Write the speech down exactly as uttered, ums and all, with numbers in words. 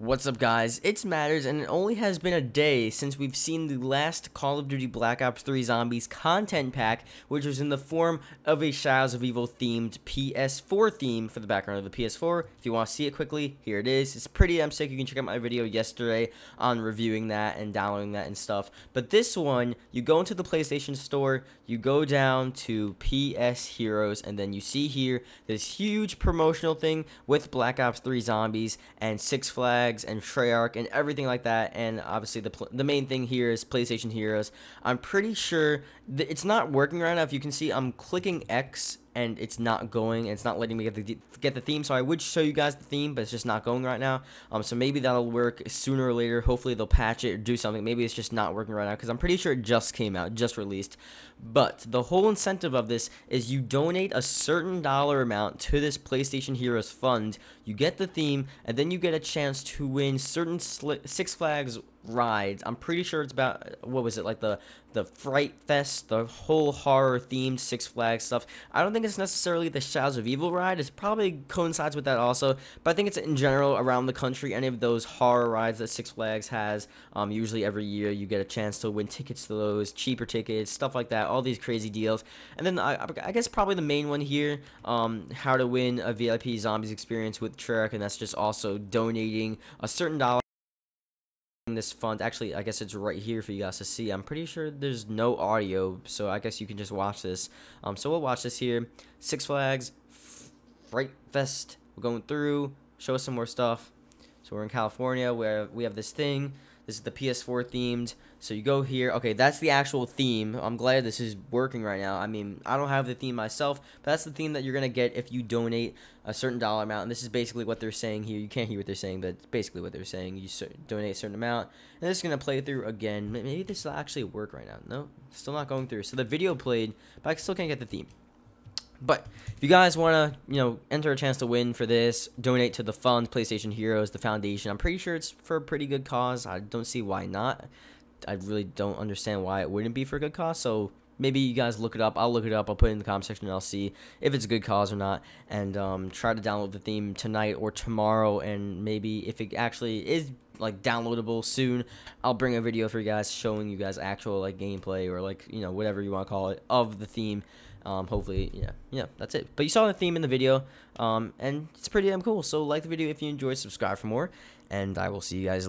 What's up, guys? It's Matters, and it only has been a day since we've seen the last Call of Duty Black Ops three Zombies content pack, which was in the form of a Shadows of Evil themed P S four theme for the background of the P S four. If you want to see it quickly, here it is. It's pretty damn sick. You can check out my video yesterday on reviewing that and downloading that and stuff. But this one, you go into the PlayStation Store, you go down to P S Heroes, and then you see here this huge promotional thing with Black Ops three Zombies and Six Flags and Treyarch and everything like that, and obviously the the main thing here is PlayStation Heroes. I'm pretty sure th it's not working right now. If you can see, I'm clicking X and it's not going, and it's not letting me get the get the theme. So I would show you guys the theme, but it's just not going right now. Um, so maybe that'll work sooner or later. Hopefully they'll patch it or do something. Maybe it's just not working right now because I'm pretty sure it just came out, just released. But the whole incentive of this is you donate a certain dollar amount to this PlayStation Heroes fund, you get the theme, and then you get a chance to win certain Six Flags rides. I'm pretty sure it's about, what was it, like the the Fright Fest, the whole horror themed Six Flags stuff. I don't think it's necessarily the Shadows of Evil ride. It probably coincides with that also, but I think it's in general around the country. Any of those horror rides that Six Flags has, um, usually every year you get a chance to win tickets to those, cheaper tickets, stuff like that, all these crazy deals. And then I, I guess probably the main one here, um, how to win a V I P Zombies experience with Treyarch, and that's just also donating a certain dollar this fund. Actually, I guess it's right here for you guys to see. I'm pretty sure there's no audio, so I guess you can just watch this. Um, so we'll watch this here. Six Flags, Fright Fest. We're going through. Show us some more stuff. So we're in California, where we have this thing. This is the P S four themed. So you go here. Okay, that's the actual theme. I'm glad this is working right now. I mean, I don't have the theme myself, but that's the theme that you're going to get if you donate a certain dollar amount. And this is basically what they're saying here. You can't hear what they're saying, but it's basically what they're saying. You donate a certain amount. And this is going to play through again. Maybe this will actually work right now. No, still not going through. So the video played, but I still can't get the theme. But if you guys want to, you know, enter a chance to win for this, donate to the fund, PlayStation Heroes, the foundation. I'm pretty sure it's for a pretty good cause. I don't see why not. I really don't understand why it wouldn't be for a good cause. So maybe you guys look it up. I'll look it up. I'll put it in the comment section, and I'll see if it's a good cause or not. And um, try to download the theme tonight or tomorrow. And maybe if it actually is, like, downloadable soon, I'll bring a video for you guys showing you guys actual, like, gameplay or, like, you know, whatever you want to call it of the theme. Um, hopefully, yeah, yeah, that's it. But you saw the theme in the video, um, and it's pretty damn cool. So like the video if you enjoyed, subscribe for more, and I will see you guys later.